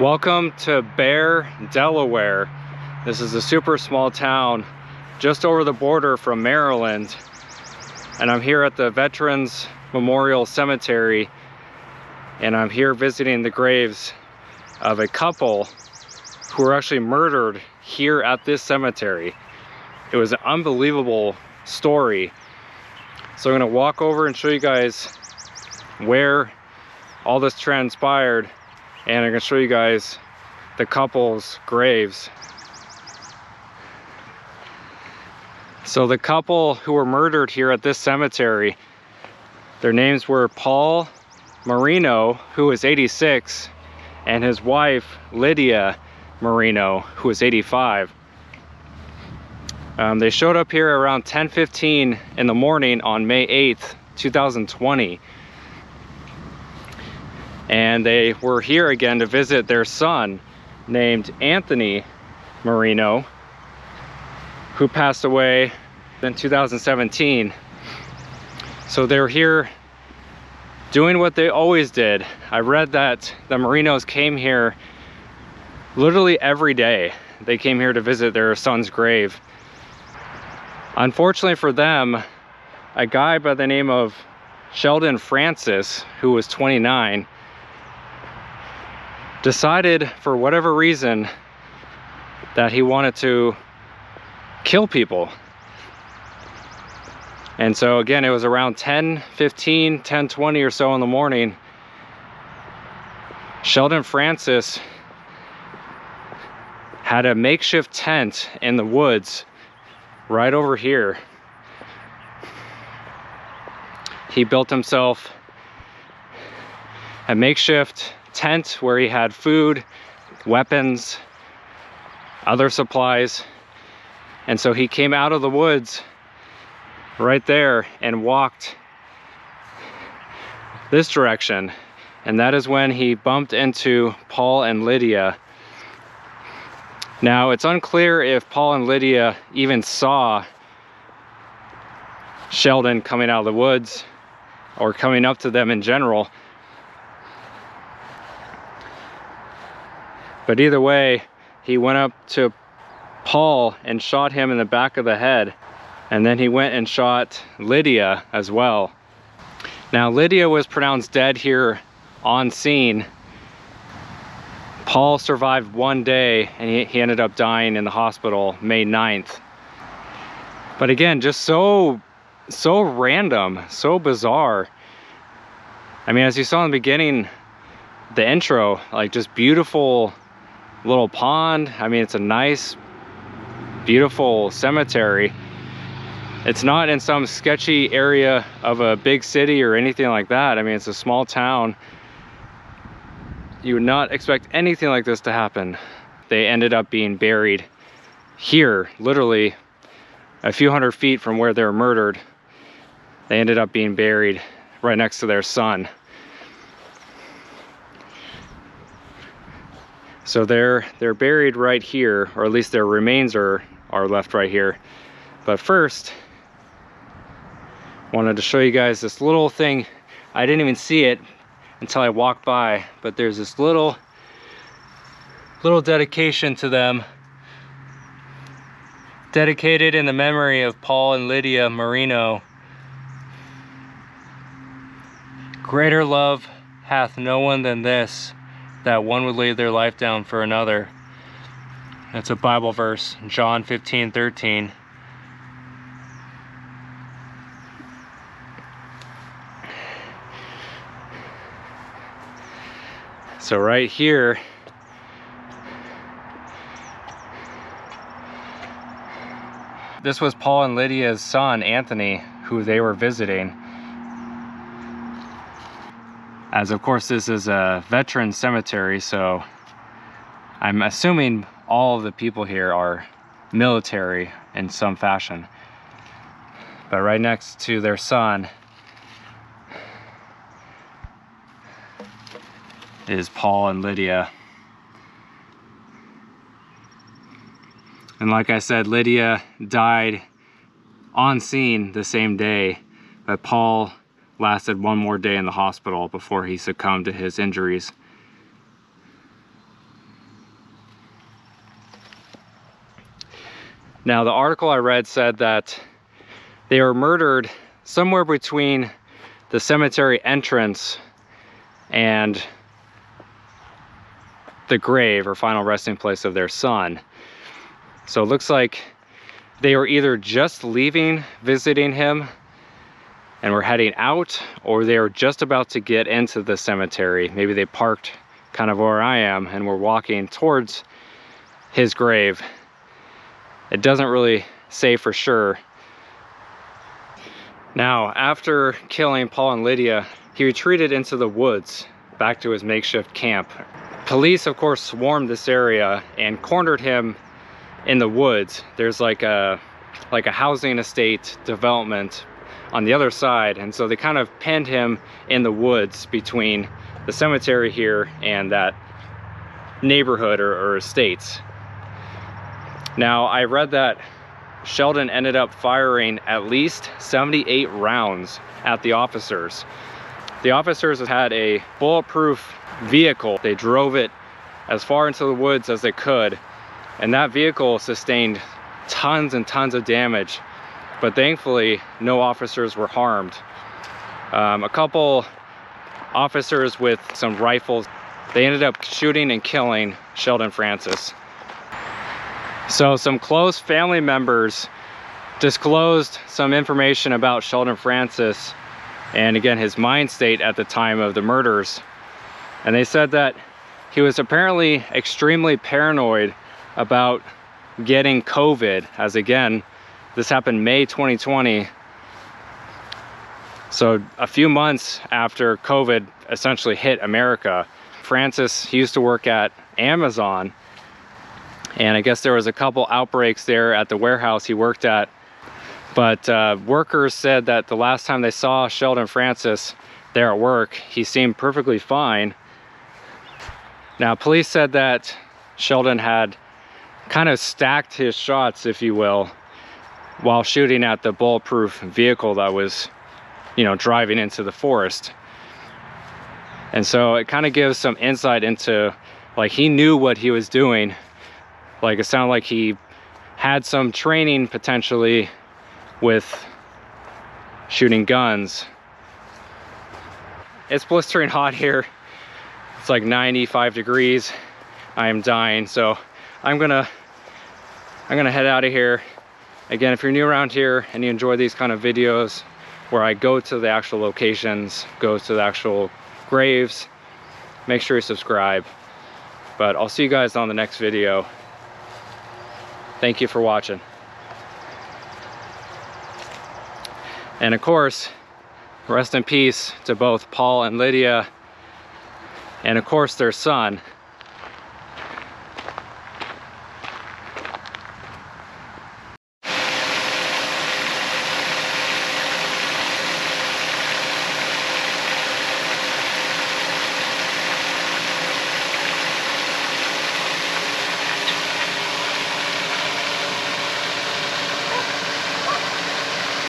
Welcome to Bear, Delaware. This is a super small town just over the border from Maryland. And I'm here at the Veterans Memorial Cemetery. And I'm here visiting the graves of a couple who were actually murdered here at this cemetery. It was an unbelievable story. So I'm gonna walk over and show you guys where all this transpired. And I'm gonna show you guys the couple's graves. So the couple who were murdered here at this cemetery, their names were Paul Marino, who was 86, and his wife, Lydia Marino, who was 85. They showed up here around 10:15 in the morning on May 8th, 2020. And they were here again to visit their son named Anthony Marino, who passed away in 2017. So they were here doing what they always did. I read that the Marinos came here literally every day. They came here to visit their son's grave. Unfortunately for them, a guy by the name of Sheldon Francis, who was 29, decided for whatever reason that he wanted to kill people. And so again, it was around 10:15, 10:20 or so in the morning. Sheldon Francis had a makeshift tent in the woods right over here. He built himself a makeshift tent where he had food, weapons, other supplies. And so he came out of the woods right there and walked this direction. And that is when he bumped into Paul and Lydia. Now, it's unclear if Paul and Lydia even saw Sheldon coming out of the woods or coming up to them in general. But either way, he went up to Paul and shot him in the back of the head. And then he went and shot Lydia as well. Now, Lydia was pronounced dead here on scene. Paul survived one day and he ended up dying in the hospital May 9th. But again, just so random, so bizarre. I mean, as you saw in the beginning, the intro, like just beautiful little pond. I mean, it's a nice, beautiful cemetery. It's not in some sketchy area of a big city or anything like that. I mean, it's a small town. You would not expect anything like this to happen. They ended up being buried here, literally a few hundred feet from where they were murdered. They ended up being buried right next to their son. So they're buried right here, or at least their remains are left right here. But first, wanted to show you guys this little thing. I didn't even see it until I walked by, but there's this little dedication to them. Dedicated in the memory of Paul and Lydia Marino. Greater love hath no one than this, that one would lay their life down for another. That's a Bible verse, John 15:13. So right here, this was Paul and Lydia's son, Anthony, who they were visiting. As of course, this is a veteran cemetery, so I'm assuming all of the people here are military in some fashion. But right next to their son is Paul and Lydia. And like I said, Lydia died on scene the same day, but Paul lasted one more day in the hospital before he succumbed to his injuries. Now, the article I read said that they were murdered somewhere between the cemetery entrance and the grave or final resting place of their son. So it looks like they were either just leaving, visiting him, and were heading out, or they were just about to get into the cemetery. Maybe they parked kind of where I am and were walking towards his grave. It doesn't really say for sure. Now, after killing Paul and Lydia, he retreated into the woods back to his makeshift camp. Police, of course, swarmed this area and cornered him in the woods. There's like a housing estate development on the other side, and so they kind of pinned him in the woods between the cemetery here and that neighborhood or estates. Now, I read that Sheldon ended up firing at least 78 rounds at the officers. The officers had a bulletproof vehicle. They drove it as far into the woods as they could, and that vehicle sustained tons and tons of damage, but thankfully no officers were harmed. A couple officers with some rifles, they ended up shooting and killing Sheldon Francis. So some close family members disclosed some information about Sheldon Francis and, again, his mind state at the time of the murders. And they said that he was apparently extremely paranoid about getting COVID, as, again, this happened May 2020. So a few months after COVID essentially hit America. Francis, he used to work at Amazon, and I guess there was a couple outbreaks there at the warehouse he worked at. But workers said that the last time they saw Sheldon Francis there at work, he seemed perfectly fine. Now, police said that Sheldon had kind of stacked his shots, if you will, while shooting at the bulletproof vehicle that was, you know, driving into the forest. And so it kind of gives some insight into, like, he knew what he was doing. Like, it sounded like he had some training potentially with shooting guns. It's blistering hot here. It's like 95 degrees. I am dying, so I'm gonna head out of here. Again, if you're new around here and you enjoy these kind of videos where I go to the actual locations, go to the actual graves, make sure you subscribe. But I'll see you guys on the next video. Thank you for watching. And of course, rest in peace to both Paul and Lydia, and of course their son.